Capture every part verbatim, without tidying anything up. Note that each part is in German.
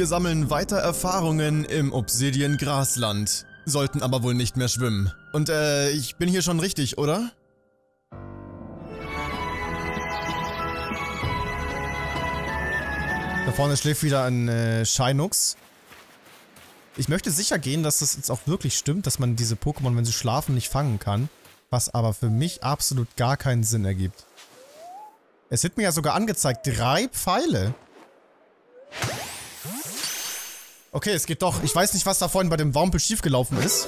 Wir sammeln weiter Erfahrungen im Obsidian-Grasland, sollten aber wohl nicht mehr schwimmen. Und äh, ich bin hier schon richtig, oder? Da vorne schläft wieder ein äh, Scheinungs. Ich möchte sicher gehen, dass das jetzt auch wirklich stimmt, dass man diese Pokémon, wenn sie schlafen, nicht fangen kann. Was aber für mich absolut gar keinen Sinn ergibt. Es wird mir ja sogar angezeigt, drei Pfeile. Okay, es geht doch. Ich weiß nicht, was da vorhin bei dem Wumpel schiefgelaufen ist.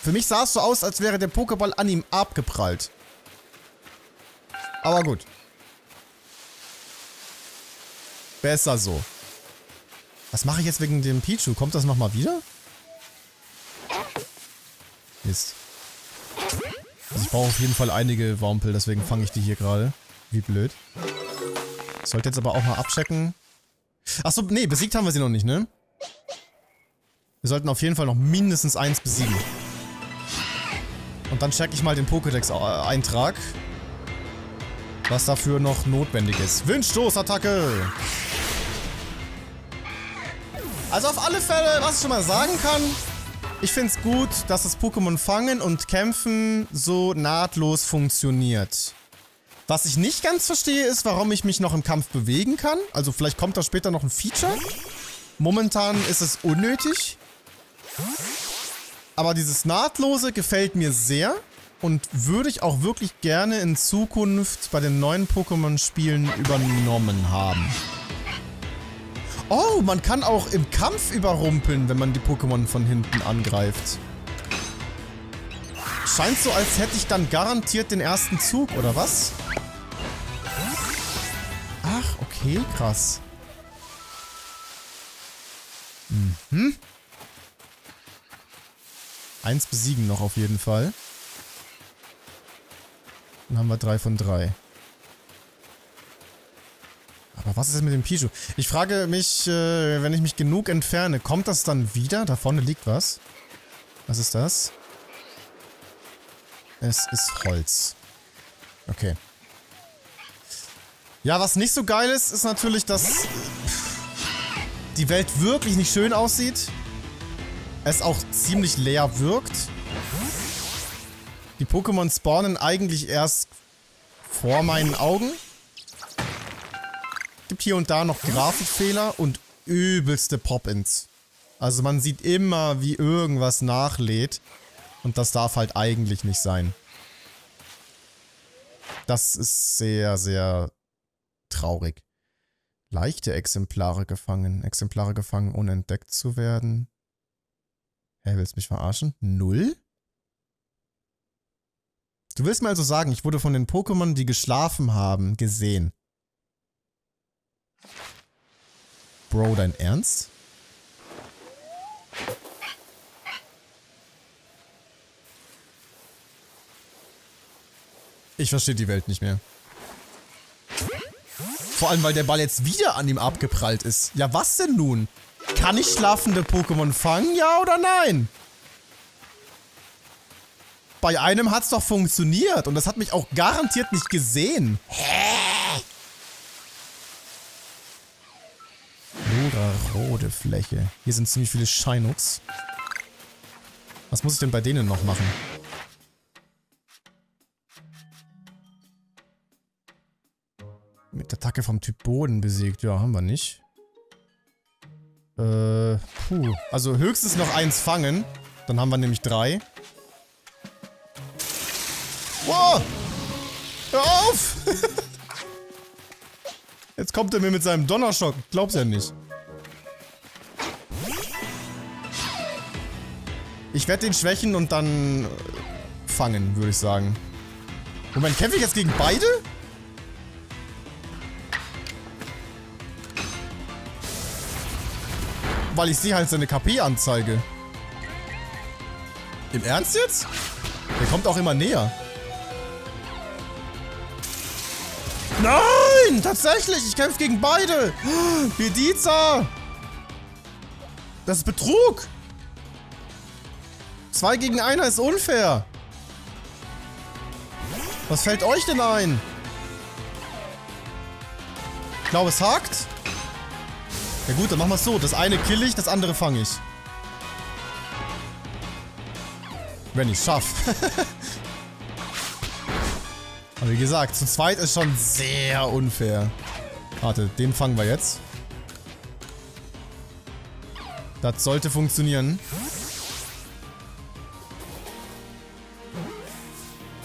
Für mich sah es so aus, als wäre der Pokéball an ihm abgeprallt. Aber gut. Besser so. Was mache ich jetzt wegen dem Pichu? Kommt das nochmal wieder? Mist. Also ich brauche auf jeden Fall einige Wumpel, deswegen fange ich die hier gerade. Wie blöd. Ich sollte jetzt aber auch mal abchecken. Achso, nee, besiegt haben wir sie noch nicht, ne? Wir sollten auf jeden Fall noch mindestens eins besiegen. Und dann checke ich mal den Pokédex-Eintrag. Was dafür noch notwendig ist. Windstoß-Attacke! Also auf alle Fälle, was ich schon mal sagen kann, ich finde es gut, dass das Pokémon fangen und kämpfen so nahtlos funktioniert. Was ich nicht ganz verstehe, ist, warum ich mich noch im Kampf bewegen kann. Also vielleicht kommt da später noch ein Feature. Momentan ist es unnötig. Aber dieses Nahtlose gefällt mir sehr. Und würde ich auch wirklich gerne in Zukunft bei den neuen Pokémon-Spielen übernommen haben. Oh, man kann auch im Kampf überrumpeln, wenn man die Pokémon von hinten angreift. Scheint so, als hätte ich dann garantiert den ersten Zug, oder was? Ach, okay, krass. Mhm. Eins besiegen noch auf jeden Fall. Dann haben wir drei von drei. Aber was ist mit dem Pichu? Ich frage mich, äh, wenn ich mich genug entferne, kommt das dann wieder? Da vorne liegt was. Was ist das? Es ist Holz. Okay. Ja, was nicht so geil ist, ist natürlich, dass die Welt wirklich nicht schön aussieht. Es auch ziemlich leer wirkt. Die Pokémon spawnen eigentlich erst vor meinen Augen. Gibt hier und da noch Grafikfehler und übelste Pop-Ins. Also man sieht immer, wie irgendwas nachlädt. Und das darf halt eigentlich nicht sein. Das ist sehr, sehr traurig. Leichte Exemplare gefangen. Exemplare gefangen, ohne entdeckt zu werden. Hä, hey, willst du mich verarschen? Null? Du willst mir also sagen, ich wurde von den Pokémon, die geschlafen haben, gesehen. Bro, dein Ernst? Ich verstehe die Welt nicht mehr. Vor allem, weil der Ball jetzt wieder an ihm abgeprallt ist. Ja, was denn nun? Kann ich schlafende Pokémon fangen, ja oder nein? Bei einem hat's doch funktioniert und das hat mich auch garantiert nicht gesehen. Hä? Lora, rote Fläche. Hier sind ziemlich viele Scheinungs. Was muss ich denn bei denen noch machen? Mit Attacke vom Typ Boden besiegt. Ja, haben wir nicht. Äh, puh. Also höchstens noch eins fangen. Dann haben wir nämlich drei. Wow! Hör auf! Jetzt kommt er mir mit seinem Donnerschock. Glaub's ja nicht. Ich werde den schwächen und dann fangen, würde ich sagen. Moment, kämpfe ich jetzt gegen beide? Weil ich sehe halt seine K P-Anzeige. Im Ernst jetzt? Der kommt auch immer näher. Nein! Tatsächlich! Ich kämpfe gegen beide! Bidiza! Das ist Betrug! Zwei gegen einer ist unfair! Was fällt euch denn ein? Ich glaube, es hakt. Na gut, dann machen wir es so. Das eine kill ich, das andere fange ich. Wenn ich es schaffe. Aber wie gesagt, zu zweit ist schon sehr unfair. Warte, den fangen wir jetzt. Das sollte funktionieren.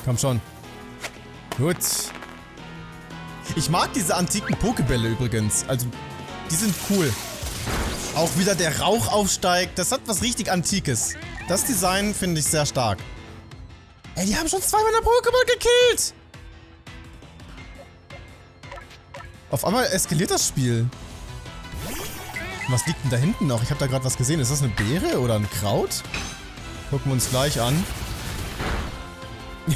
Komm schon. Gut. Ich mag diese antiken Pokébälle übrigens. Also, die sind cool. Auch wieder der Rauch aufsteigt. Das hat was richtig Antikes. Das Design finde ich sehr stark. Ey, die haben schon zwei meiner Pokémon gekillt. Auf einmal eskaliert das Spiel. Was liegt denn da hinten noch? Ich habe da gerade was gesehen. Ist das eine Beere oder ein Kraut? Gucken wir uns gleich an.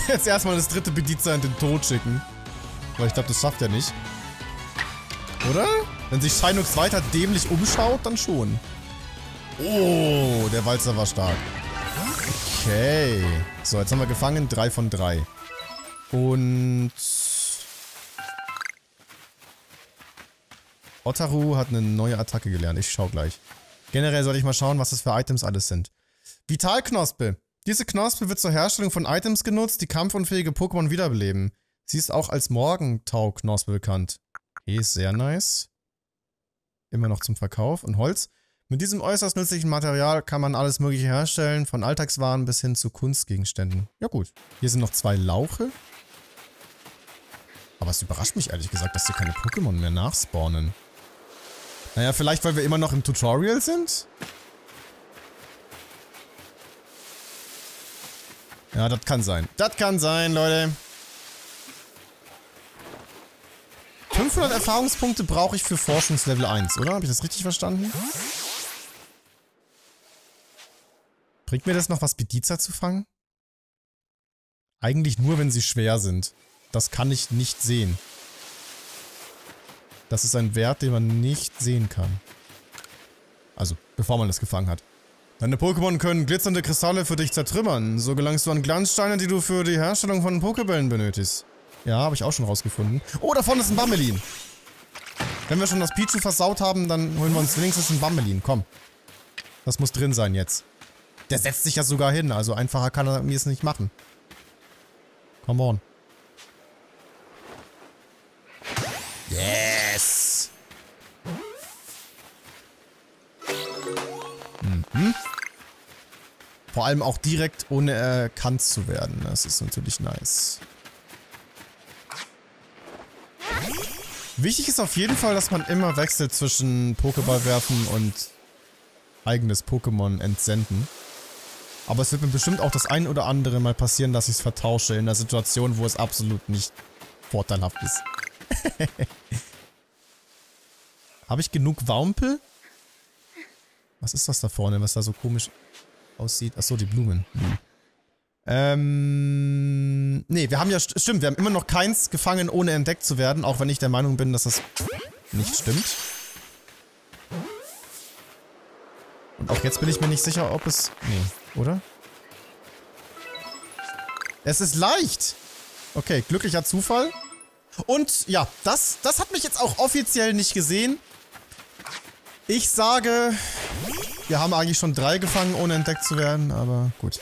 Jetzt erstmal das dritte Bidiza in den Tod schicken. Weil ich glaube, das schafft er nicht. Oder? Wenn sich Scheinungs weiter dämlich umschaut, dann schon. Oh, der Walzer war stark. Okay. So, jetzt haben wir gefangen. Drei von drei. Und... Ottaro hat eine neue Attacke gelernt. Ich schau gleich. Generell soll ich mal schauen, was das für Items alles sind. Vitalknospe. Diese Knospe wird zur Herstellung von Items genutzt, die kampfunfähige Pokémon wiederbeleben. Sie ist auch als Morgentauknospe bekannt. Okay, ist sehr nice. Immer noch zum Verkauf. Und Holz. Mit diesem äußerst nützlichen Material kann man alles Mögliche herstellen, von Alltagswaren bis hin zu Kunstgegenständen. Ja gut. Hier sind noch zwei Lauche. Aber es überrascht mich ehrlich gesagt, dass hier keine Pokémon mehr nachspawnen. Naja, vielleicht, weil wir immer noch im Tutorial sind? Ja, das kann sein. Das kann sein, Leute. fünfhundert Erfahrungspunkte brauche ich für Forschungslevel eins, oder? Habe ich das richtig verstanden? Bringt mir das noch was, Bidiza zu fangen? Eigentlich nur, wenn sie schwer sind. Das kann ich nicht sehen. Das ist ein Wert, den man nicht sehen kann. Also, bevor man das gefangen hat. Deine Pokémon können glitzernde Kristalle für dich zertrümmern. So gelangst du an Glanzsteine, die du für die Herstellung von Pokébällen benötigst. Ja, habe ich auch schon rausgefunden. Oh, da vorne ist ein Bamelin. Wenn wir schon das Pichu versaut haben, dann holen wir uns wenigstens ein Bambelin. Komm. Das muss drin sein jetzt. Der setzt sich ja sogar hin, also einfacher kann er mir es nicht machen. Come on. Yes! Mhm. Vor allem auch direkt ohne erkannt zu werden. Das ist natürlich nice. Wichtig ist auf jeden Fall, dass man immer wechselt zwischen Pokéball werfen und eigenes Pokémon entsenden. Aber es wird mir bestimmt auch das ein oder andere Mal passieren, dass ich es vertausche in einer Situation, wo es absolut nicht vorteilhaft ist. Habe ich genug Wumpel? Was ist das da vorne, was da so komisch aussieht? Achso, die Blumen. Hm. Ähm... Nee, wir haben ja... Stimmt, wir haben immer noch keins gefangen, ohne entdeckt zu werden. Auch wenn ich der Meinung bin, dass das nicht stimmt. Und auch jetzt bin ich mir nicht sicher, ob es... Nee, oder? Es ist leicht! Okay, glücklicher Zufall. Und ja, das, das hat mich jetzt auch offiziell nicht gesehen. Ich sage, wir haben eigentlich schon drei gefangen, ohne entdeckt zu werden, aber gut.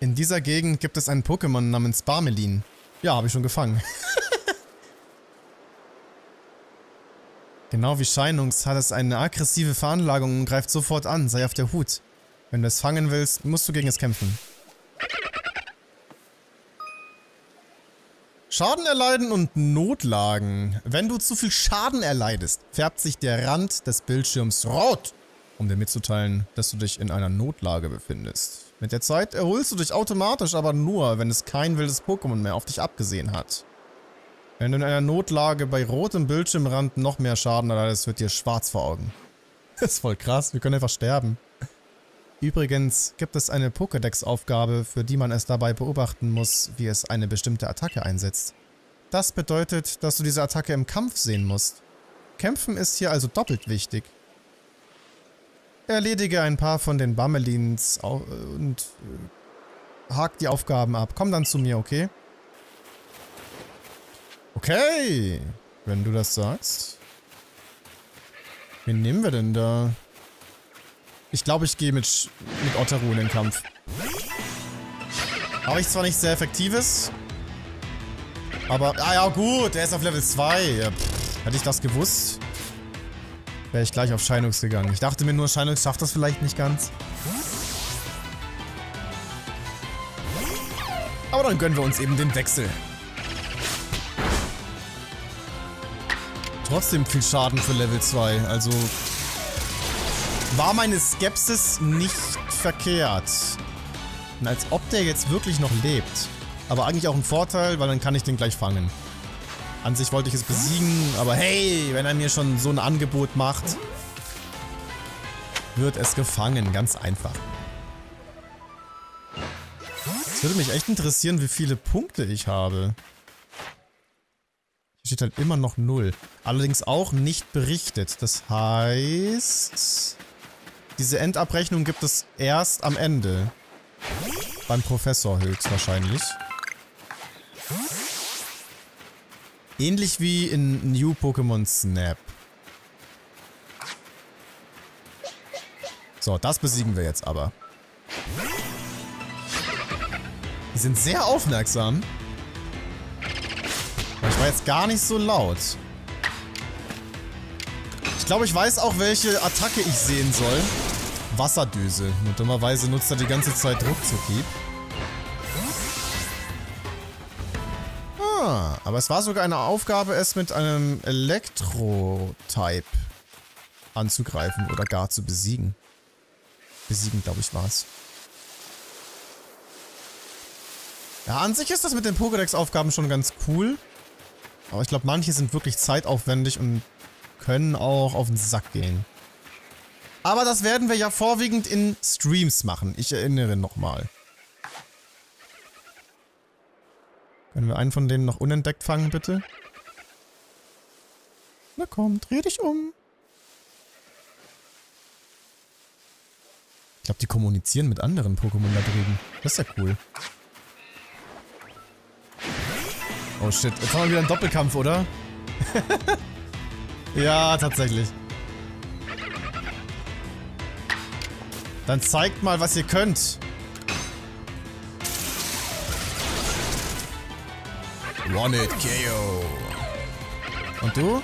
In dieser Gegend gibt es einen Pokémon namens Bamelin. Ja, habe ich schon gefangen. Genau wie Scheinungs hat es eine aggressive Veranlagung und greift sofort an, sei auf der Hut. Wenn du es fangen willst, musst du gegen es kämpfen. Schaden erleiden und Notlagen. Wenn du zu viel Schaden erleidest, färbt sich der Rand des Bildschirms rot, um dir mitzuteilen, dass du dich in einer Notlage befindest. Mit der Zeit erholst du dich automatisch, aber nur, wenn es kein wildes Pokémon mehr auf dich abgesehen hat. Wenn du in einer Notlage bei rotem Bildschirmrand noch mehr Schaden erleidest, wird dir schwarz vor Augen. Das ist voll krass, wir können einfach sterben. Übrigens gibt es eine Pokédex-Aufgabe, für die man es dabei beobachten muss, wie es eine bestimmte Attacke einsetzt. Das bedeutet, dass du diese Attacke im Kampf sehen musst. Kämpfen ist hier also doppelt wichtig. Erledige ein paar von den Bamelins und hak die Aufgaben ab. Komm dann zu mir, okay? Okay, wenn du das sagst. Wen nehmen wir denn da? Ich glaube, ich gehe mit, mit Ottaro in den Kampf. Habe ich zwar nicht sehr effektives, aber... Ah ja, gut, er ist auf Level zwei. Ja, pff, hätte ich das gewusst, wäre ich gleich auf Scheinungs gegangen. Ich dachte mir nur, Scheinungs schafft das vielleicht nicht ganz. Aber dann gönnen wir uns eben den Wechsel. Trotzdem viel Schaden für Level zwei, also... War meine Skepsis nicht verkehrt. Und als ob der jetzt wirklich noch lebt. Aber eigentlich auch ein Vorteil, weil dann kann ich den gleich fangen. An sich wollte ich es besiegen, aber hey, wenn er mir schon so ein Angebot macht, wird es gefangen, ganz einfach. Es würde mich echt interessieren, wie viele Punkte ich habe. Hier steht halt immer noch null. Allerdings auch nicht berichtet. Das heißt... Diese Endabrechnung gibt es erst am Ende. Beim Professor höchstwahrscheinlich. Ähnlich wie in New Pokémon Snap. So, das besiegen wir jetzt aber. Die sind sehr aufmerksam. Ich war jetzt gar nicht so laut. Ich glaube, ich weiß auch, welche Attacke ich sehen soll. Wasserdüse. Und dummerweise nutzt er die ganze Zeit Druck zu Keep. Ah, aber es war sogar eine Aufgabe, es mit einem Elektro-Type anzugreifen oder gar zu besiegen. Besiegen, glaube ich, war es. Ja, an sich ist das mit den Pokédex-Aufgaben schon ganz cool. Aber ich glaube, manche sind wirklich zeitaufwendig und können auch auf den Sack gehen. Aber das werden wir ja vorwiegend in Streams machen. Ich erinnere nochmal. Können wir einen von denen noch unentdeckt fangen, bitte? Na komm, dreh dich um. Ich glaube, die kommunizieren mit anderen Pokémon da drüben. Das ist ja cool. Oh shit, jetzt haben wir wieder einen Doppelkampf, oder? Ja, tatsächlich. Dann zeigt mal, was ihr könnt. One Hit K O. Und du?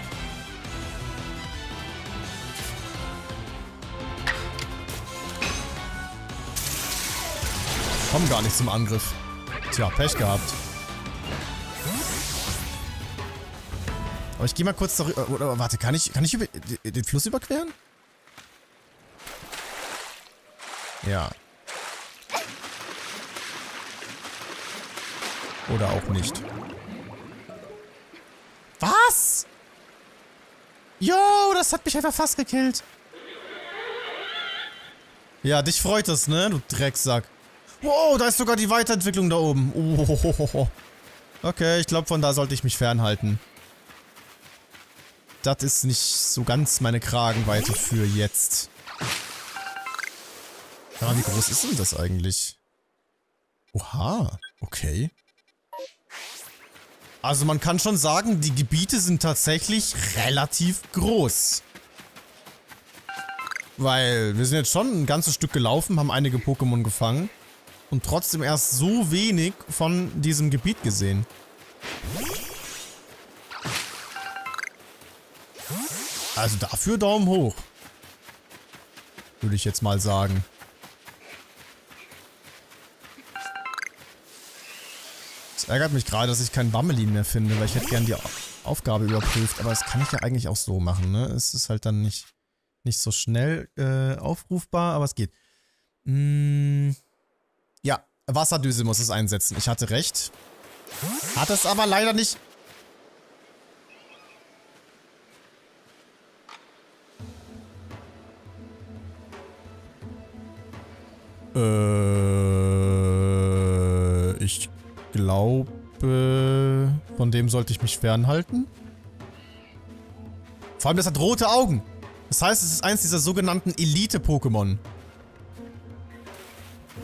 Komm gar nicht zum Angriff. Tja, Pech gehabt. Aber ich gehe mal kurz darüber... Oder, warte, kann ich, kann ich über, den Fluss überqueren? Ja. Oder auch nicht. Was? Jo, das hat mich einfach fast gekillt. Ja, dich freut das, ne? Du Drecksack. Wow, da ist sogar die Weiterentwicklung da oben. Oh. Okay, ich glaube, von da sollte ich mich fernhalten. Das ist nicht so ganz meine Kragenweite für jetzt. Ah, wie groß ist denn das eigentlich? Oha, okay. Also man kann schon sagen, die Gebiete sind tatsächlich relativ groß. Weil wir sind jetzt schon ein ganzes Stück gelaufen, haben einige Pokémon gefangen und trotzdem erst so wenig von diesem Gebiet gesehen. Also dafür Daumen hoch. Würde ich jetzt mal sagen. Es ärgert mich gerade, dass ich keinen Bamelin mehr finde, weil ich hätte gern die Aufgabe überprüft. Aber das kann ich ja eigentlich auch so machen, ne? Es ist halt dann nicht, nicht so schnell äh, aufrufbar, aber es geht. Mm, ja, Wasserdüse muss es einsetzen. Ich hatte recht. Hat es aber leider nicht... Ich glaube, von dem sollte ich mich fernhalten. Vor allem, das hat rote Augen. Das heißt, es ist eins dieser sogenannten Elite-Pokémon.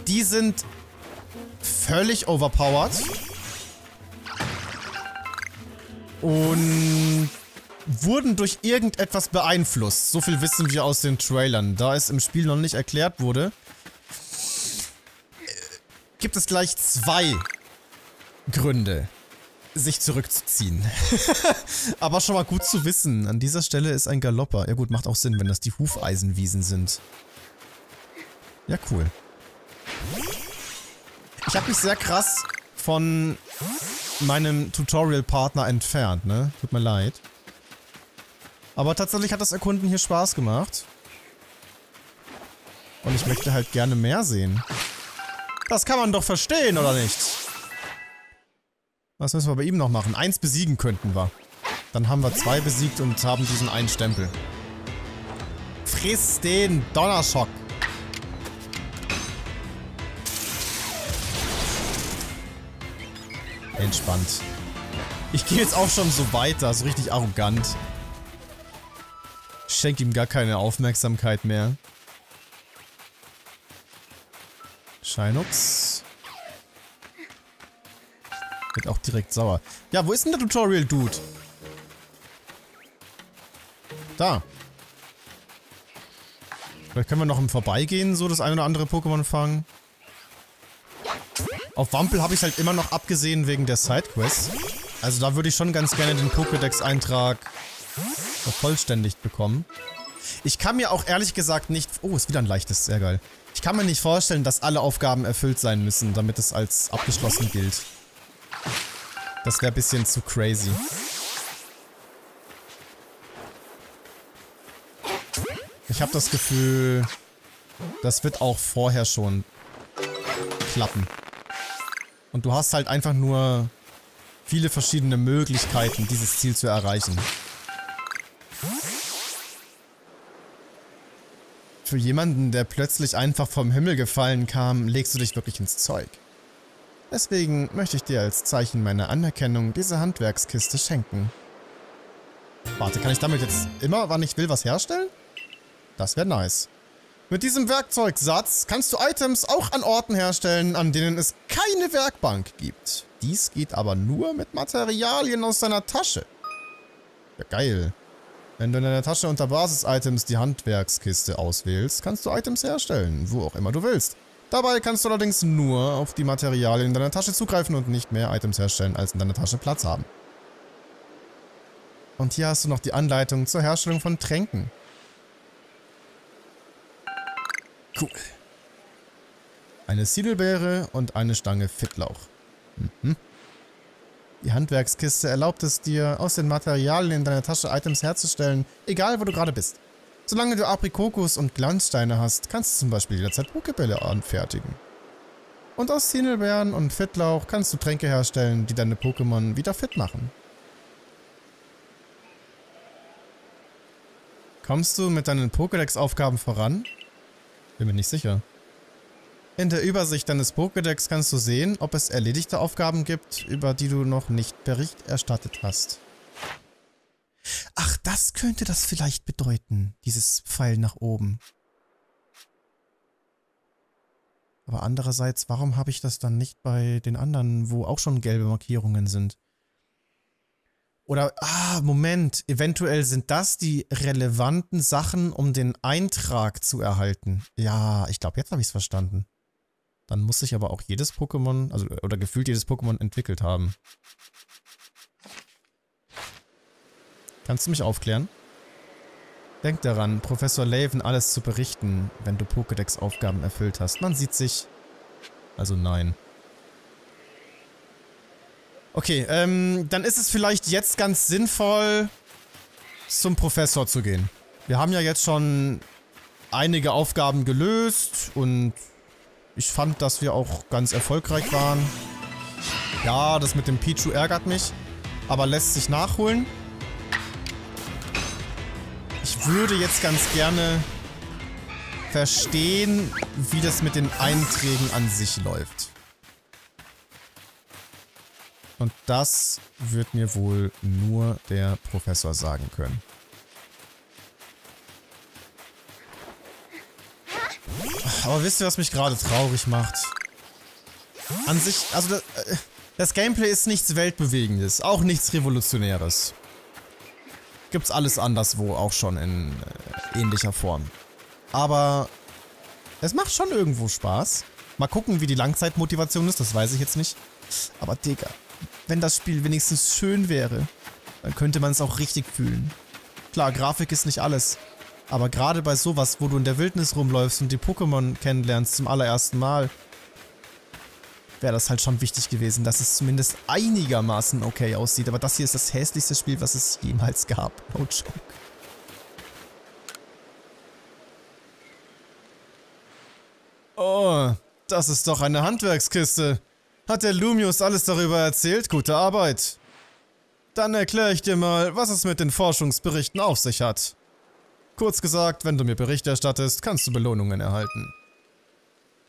Die sind völlig overpowered. und wurden durch irgendetwas beeinflusst. So viel wissen wir aus den Trailern. Da es im Spiel noch nicht erklärt wurde, gibt es gleich zwei Gründe, sich zurückzuziehen. Aber schon mal gut zu wissen. An dieser Stelle ist ein Galopper. Ja gut, macht auch Sinn, wenn das die Hufeisenwiesen sind. Ja, cool. Ich habe mich sehr krass von meinem Tutorial-Partner entfernt, ne? Tut mir leid. Aber tatsächlich hat das Erkunden hier Spaß gemacht. Und ich möchte halt gerne mehr sehen. Das kann man doch verstehen, oder nicht? Was müssen wir bei ihm noch machen? Eins besiegen könnten wir. Dann haben wir zwei besiegt und haben diesen einen Stempel. Friss den Donnerschock. Entspannt. Ich gehe jetzt auch schon so weiter, so richtig arrogant. Ich schenke ihm gar keine Aufmerksamkeit mehr. Scheinups. Wird auch direkt sauer. Ja, wo ist denn der Tutorial-Dude? Da. Vielleicht können wir noch im Vorbeigehen so das ein oder andere Pokémon fangen. Auf Wumpel habe ich halt immer noch abgesehen wegen der Sidequest. Also da würde ich schon ganz gerne den Pokédex-Eintrag vervollständigt bekommen. Ich kann mir auch ehrlich gesagt nicht... Oh, ist wieder ein leichtes, sehr geil. Ich kann mir nicht vorstellen, dass alle Aufgaben erfüllt sein müssen, damit es als abgeschlossen gilt. Das wäre ein bisschen zu crazy. Ich habe das Gefühl, das wird auch vorher schon klappen. Und du hast halt einfach nur viele verschiedene Möglichkeiten, dieses Ziel zu erreichen. Für jemanden, der plötzlich einfach vom Himmel gefallen kam, legst du dich wirklich ins Zeug. Deswegen möchte ich dir als Zeichen meiner Anerkennung diese Handwerkskiste schenken. Warte, kann ich damit jetzt immer, wann ich will, was herstellen? Das wäre nice. Mit diesem Werkzeugsatz kannst du Items auch an Orten herstellen, an denen es keine Werkbank gibt. Dies geht aber nur mit Materialien aus deiner Tasche. Ja, geil. Wenn du in deiner Tasche unter Basis-Items die Handwerkskiste auswählst, kannst du Items herstellen, wo auch immer du willst. Dabei kannst du allerdings nur auf die Materialien in deiner Tasche zugreifen und nicht mehr Items herstellen, als in deiner Tasche Platz haben. Und hier hast du noch die Anleitung zur Herstellung von Tränken. Cool. Eine Siedelbeere und eine Stange Fitlauch. Mhm. Die Handwerkskiste erlaubt es dir, aus den Materialien in deiner Tasche Items herzustellen, egal wo du gerade bist. Solange du Aprikokus und Glanzsteine hast, kannst du zum Beispiel jederzeit Pokébälle anfertigen. Und aus Siedelbeeren und Fitlauch kannst du Tränke herstellen, die deine Pokémon wieder fit machen. Kommst du mit deinen Pokédex-Aufgaben voran? Bin mir nicht sicher. In der Übersicht deines Pokédex kannst du sehen, ob es erledigte Aufgaben gibt, über die du noch nicht Bericht erstattet hast. Ach, das könnte das vielleicht bedeuten, dieses Pfeil nach oben. Aber andererseits, warum habe ich das dann nicht bei den anderen, wo auch schon gelbe Markierungen sind? Oder, ah, Moment, eventuell sind das die relevanten Sachen, um den Eintrag zu erhalten. Ja, ich glaube, jetzt habe ich es verstanden. Dann muss sich aber auch jedes Pokémon, also, oder gefühlt jedes Pokémon entwickelt haben. Kannst du mich aufklären? Denk daran, Professor Laven alles zu berichten, wenn du Pokédex-Aufgaben erfüllt hast. Man sieht sich... Also nein. Okay, ähm, dann ist es vielleicht jetzt ganz sinnvoll, zum Professor zu gehen. Wir haben ja jetzt schon einige Aufgaben gelöst und ich fand, dass wir auch ganz erfolgreich waren. Ja, das mit dem Pichu ärgert mich, aber lässt sich nachholen. Ich würde jetzt ganz gerne verstehen, wie das mit den Einträgen an sich läuft. Und das wird mir wohl nur der Professor sagen können. Aber wisst ihr, was mich gerade traurig macht? An sich, also das, Das Gameplay ist nichts Weltbewegendes, auch nichts Revolutionäres. Gibt's alles anderswo auch schon in äh, ähnlicher Form. Aber es macht schon irgendwo Spaß. Mal gucken, wie die Langzeitmotivation ist, das weiß ich jetzt nicht. Aber Digga, wenn das Spiel wenigstens schön wäre, dann könnte man es auch richtig fühlen. Klar, Grafik ist nicht alles. Aber gerade bei sowas, wo du in der Wildnis rumläufst und die Pokémon kennenlernst zum allerersten Mal, wäre das halt schon wichtig gewesen, dass es zumindest einigermaßen okay aussieht. Aber das hier ist das hässlichste Spiel, was es jemals gab. No joke. Oh, das ist doch eine Handwerkskiste. Hat der Lumius alles darüber erzählt? Gute Arbeit. Dann erkläre ich dir mal, was es mit den Forschungsberichten auf sich hat. Kurz gesagt, wenn du mir Berichte erstattest, kannst du Belohnungen erhalten.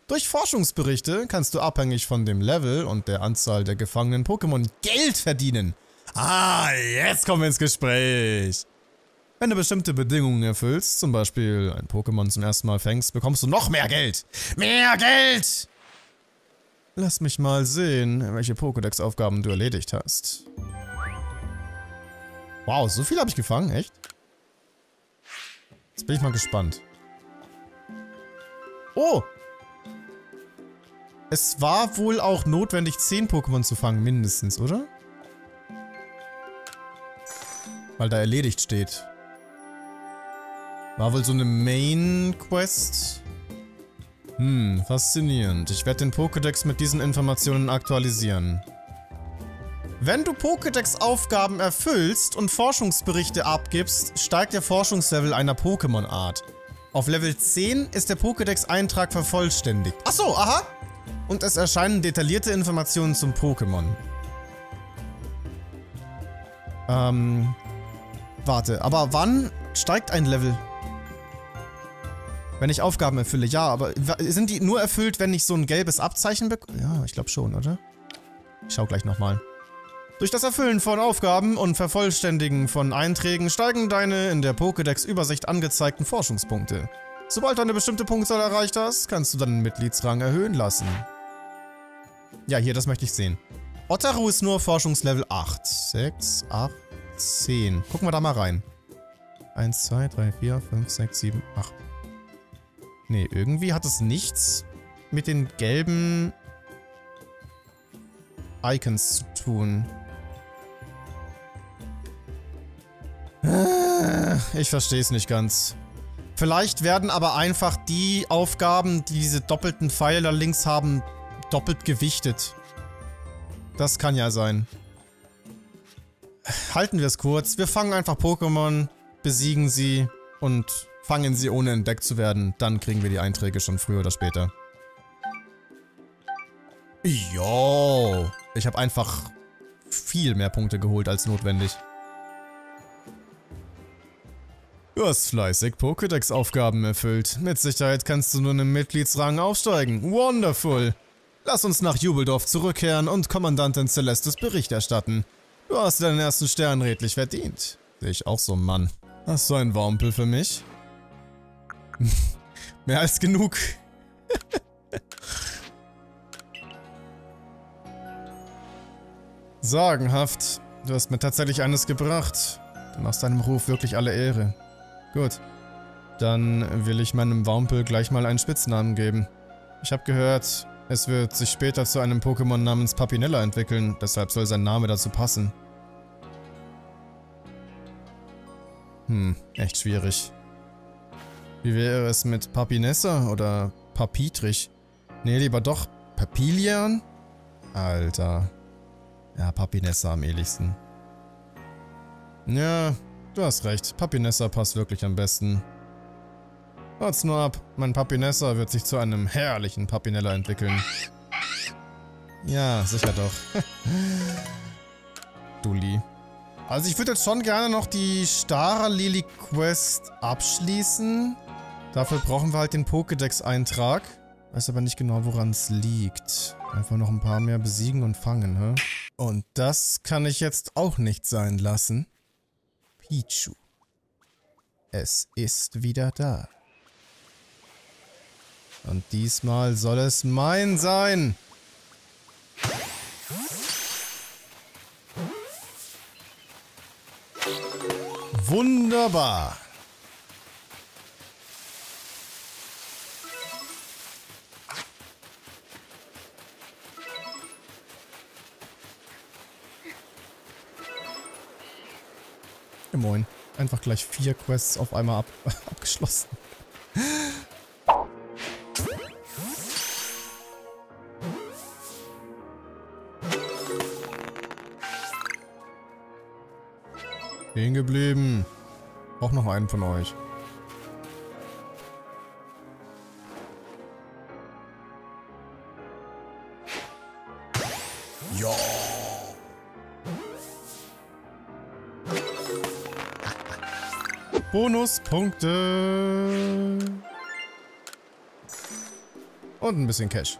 Durch Forschungsberichte kannst du abhängig von dem Level und der Anzahl der gefangenen Pokémon Geld verdienen. Ah, jetzt kommen wir ins Gespräch. Wenn du bestimmte Bedingungen erfüllst, zum Beispiel ein Pokémon zum ersten Mal fängst, bekommst du noch mehr Geld. Mehr Geld! Lass mich mal sehen, welche Pokédex-Aufgaben du erledigt hast. Wow, so viel habe ich gefangen, echt? Jetzt bin ich mal gespannt. Oh! Es war wohl auch notwendig, zehn Pokémon zu fangen, mindestens, oder? Weil da erledigt steht. War wohl so eine Main-Quest? Hm, faszinierend. Ich werde den Pokédex mit diesen Informationen aktualisieren. Wenn du Pokédex-Aufgaben erfüllst und Forschungsberichte abgibst, steigt der Forschungslevel einer Pokémon-Art. Auf Level zehn ist der Pokédex-Eintrag vervollständigt. Achso, aha! Und es erscheinen detaillierte Informationen zum Pokémon. Ähm, warte, aber wann steigt ein Level? Wenn ich Aufgaben erfülle, ja, aber sind die nur erfüllt, wenn ich so ein gelbes Abzeichen bekomme? Ja, ich glaube schon, oder? Ich schau gleich nochmal. Durch das Erfüllen von Aufgaben und Vervollständigen von Einträgen steigen deine in der Pokédex-Übersicht angezeigten Forschungspunkte. Sobald du eine bestimmte Punktzahl erreicht hast, kannst du deinen Mitgliedsrang erhöhen lassen. Ja, hier, das möchte ich sehen. Ottaro ist nur Forschungslevel acht. sechs, acht, zehn. Gucken wir da mal rein. eins, zwei, drei, vier, fünf, sechs, sieben, acht. Nee, irgendwie hat es nichts mit den gelben Icons zu tun. Ich verstehe es nicht ganz. Vielleicht werden aber einfach die Aufgaben, die diese doppelten Pfeile links haben, doppelt gewichtet. Das kann ja sein. Halten wir es kurz. Wir fangen einfach Pokémon, besiegen sie und fangen sie, ohne entdeckt zu werden. Dann kriegen wir die Einträge schon früher oder später. Jo, ich habe einfach viel mehr Punkte geholt als notwendig. Du hast fleißig Pokédex-Aufgaben erfüllt. Mit Sicherheit kannst du nun im Mitgliedsrang aufsteigen. Wonderful! Lass uns nach Jubeldorf zurückkehren und Kommandantin Celestes Bericht erstatten. Du hast deinen ersten Stern redlich verdient. Sehe ich auch so, Mann. Hast du einen Wumpel für mich? Mehr als genug. Sagenhaft. Du hast mir tatsächlich eines gebracht. Du machst deinem Ruf wirklich alle Ehre. Gut, dann will ich meinem Wumpel gleich mal einen Spitznamen geben. Ich habe gehört, es wird sich später zu einem Pokémon namens Papinella entwickeln, deshalb soll sein Name dazu passen. Hm, echt schwierig. Wie wäre es mit Papinessa oder Papitrich? Nee, lieber doch Papilian? Alter. Ja, Papinessa am eheligsten. Ja... Du hast recht, Papinessa passt wirklich am besten. Wart's nur ab, mein Papinessa wird sich zu einem herrlichen Papinella entwickeln. Ja, sicher doch. Dulli. Also ich würde jetzt schon gerne noch die Staralili-Quest abschließen. Dafür brauchen wir halt den Pokédex-Eintrag. Weiß aber nicht genau, woran es liegt. Einfach noch ein paar mehr besiegen und fangen, hä? Und das kann ich jetzt auch nicht sein lassen. Pichu. Es ist wieder da. Und diesmal soll es mein sein. Wunderbar. Ja, moin. Einfach gleich vier Quests auf einmal ab abgeschlossen. Stehen geblieben. Auch noch einen von euch. Ja. Bonuspunkte. Und ein bisschen Cash.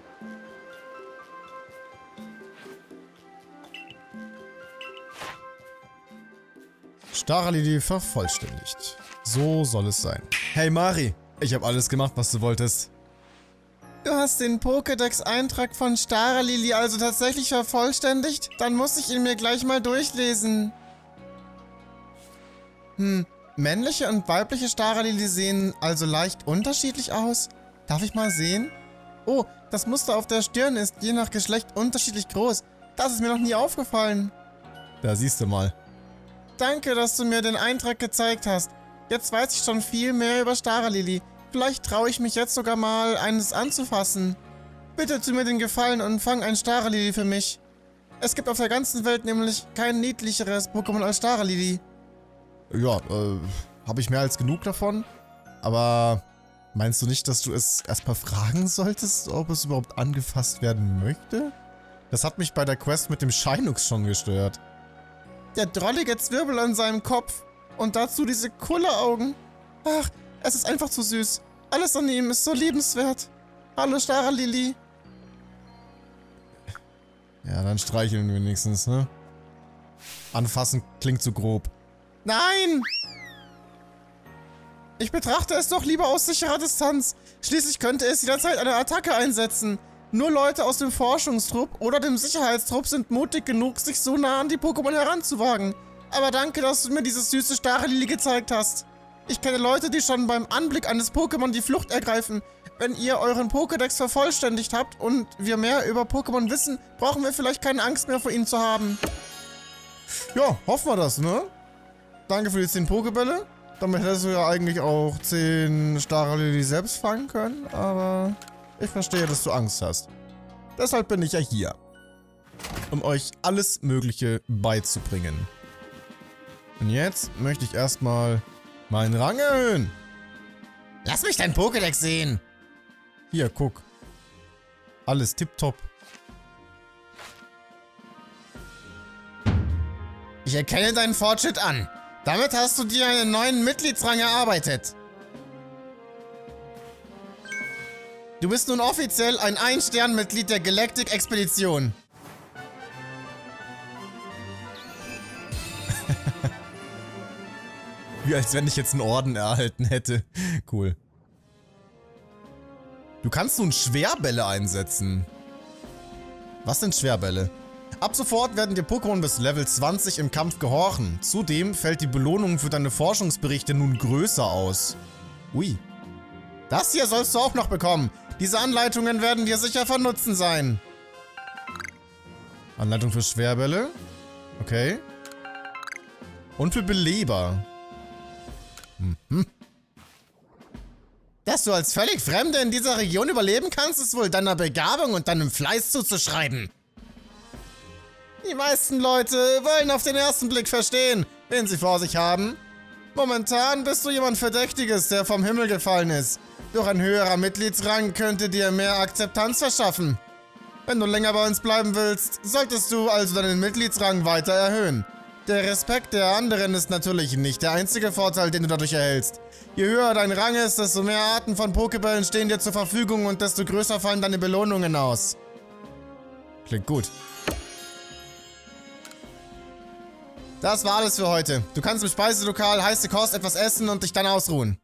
Staralili vervollständigt. So soll es sein. Hey Mari, ich habe alles gemacht, was du wolltest. Du hast den Pokédex-Eintrag von Staralili also tatsächlich vervollständigt? Dann muss ich ihn mir gleich mal durchlesen. Hm, männliche und weibliche Staralili sehen also leicht unterschiedlich aus. Darf ich mal sehen? Oh, das Muster auf der Stirn ist je nach Geschlecht unterschiedlich groß. Das ist mir noch nie aufgefallen. Da siehst du mal. Danke, dass du mir den Eintrag gezeigt hast. Jetzt weiß ich schon viel mehr über Staralili. Vielleicht traue ich mich jetzt sogar mal, eines anzufassen. Bitte tu mir den Gefallen und fang ein Staralili für mich. Es gibt auf der ganzen Welt nämlich kein niedlicheres Pokémon als Staralili. Ja, äh, habe ich mehr als genug davon. Aber meinst du nicht, dass du es erstmal fragen solltest, ob es überhaupt angefasst werden möchte? Das hat mich bei der Quest mit dem Scheinungs schon gestört. Der drollige Zwirbel an seinem Kopf. Und dazu diese Kulleraugen. Ach, es ist einfach zu süß. Alles an ihm ist so liebenswert. Hallo, Staralili. Ja, dann streicheln wir wenigstens, ne? Anfassen klingt zu grob. Nein! Ich betrachte es doch lieber aus sicherer Distanz. Schließlich könnte es jederzeit eine Attacke einsetzen. Nur Leute aus dem Forschungstrupp oder dem Sicherheitstrupp sind mutig genug, sich so nah an die Pokémon heranzuwagen. Aber danke, dass du mir dieses süße Staralili gezeigt hast. Ich kenne Leute, die schon beim Anblick eines Pokémon die Flucht ergreifen. Wenn ihr euren Pokédex vervollständigt habt und wir mehr über Pokémon wissen, brauchen wir vielleicht keine Angst mehr vor ihnen zu haben. Ja, hoffen wir das, ne? Danke für die zehn Pokébälle. Damit hättest du ja eigentlich auch zehn Staralili selbst fangen können, aber... Ich verstehe, dass du Angst hast. Deshalb bin ich ja hier. Um euch alles Mögliche beizubringen. Und jetzt möchte ich erstmal meinen Rang erhöhen. Lass mich dein Pokédex sehen. Hier, guck. Alles tipptopp. Ich erkenne deinen Fortschritt an. Damit hast du dir einen neuen Mitgliedsrang erarbeitet. Du bist nun offiziell ein Ein-Stern-Mitglied der Galactic-Expedition. Wie als wenn ich jetzt einen Orden erhalten hätte. Cool. Du kannst nun Schwerbälle einsetzen. Was sind Schwerbälle? Ab sofort werden dir Pokémon bis Level zwanzig im Kampf gehorchen. Zudem fällt die Belohnung für deine Forschungsberichte nun größer aus. Ui. Das hier sollst du auch noch bekommen. Diese Anleitungen werden dir sicher von Nutzen sein. Anleitung für Schwerbälle. Okay. Und für Beleber. Mhm. Dass du als völlig Fremde in dieser Region überleben kannst, ist wohl deiner Begabung und deinem Fleiß zuzuschreiben. Die meisten Leute wollen auf den ersten Blick verstehen, wen sie vor sich haben. Momentan bist du jemand Verdächtiges, der vom Himmel gefallen ist. Doch ein höherer Mitgliedsrang könnte dir mehr Akzeptanz verschaffen. Wenn du länger bei uns bleiben willst, solltest du also deinen Mitgliedsrang weiter erhöhen. Der Respekt der anderen ist natürlich nicht der einzige Vorteil, den du dadurch erhältst. Je höher dein Rang ist, desto mehr Arten von Pokébällen stehen dir zur Verfügung und desto größer fallen deine Belohnungen aus. Klingt gut. Das war alles für heute. Du kannst im Speiselokal heiße Kost etwas essen und dich dann ausruhen.